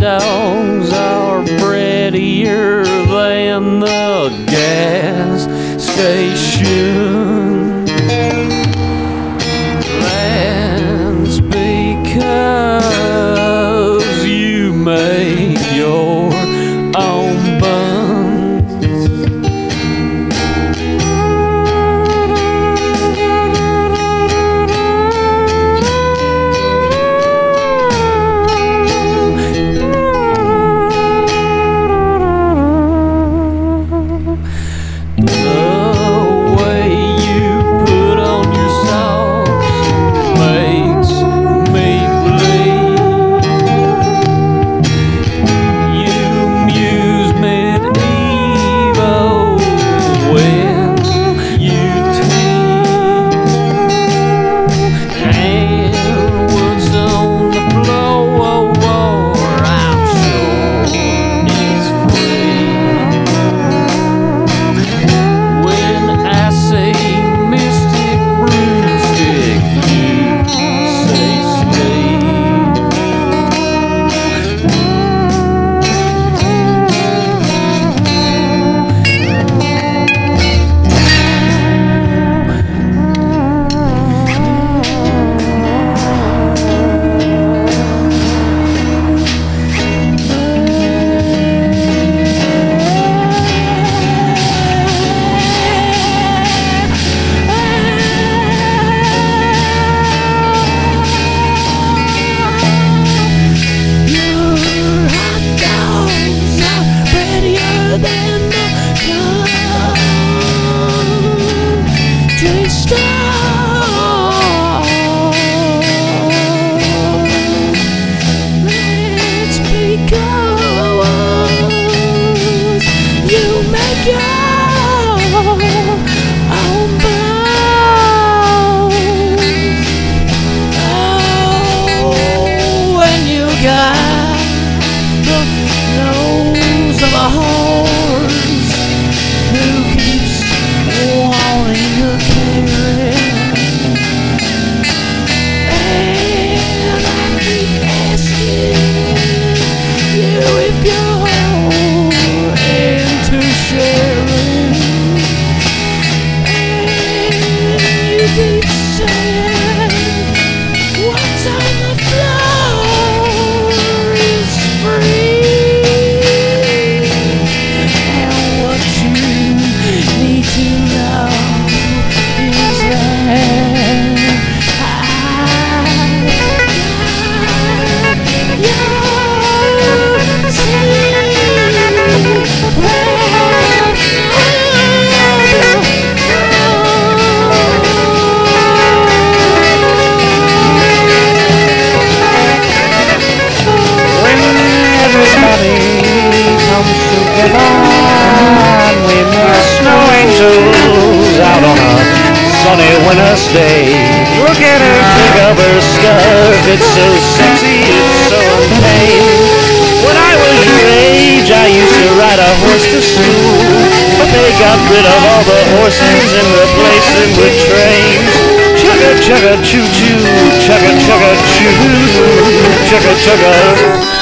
dogs are prettier than the gas station. That's because you make your own Day. Look at her, pick up her scarf. It's so sexy, it's so tame. When I was your age, I used to ride a horse to school, but they got rid of all the horses and replaced them with trains. Chugga chugga choo choo, chugga chugga choo, chugga chugga.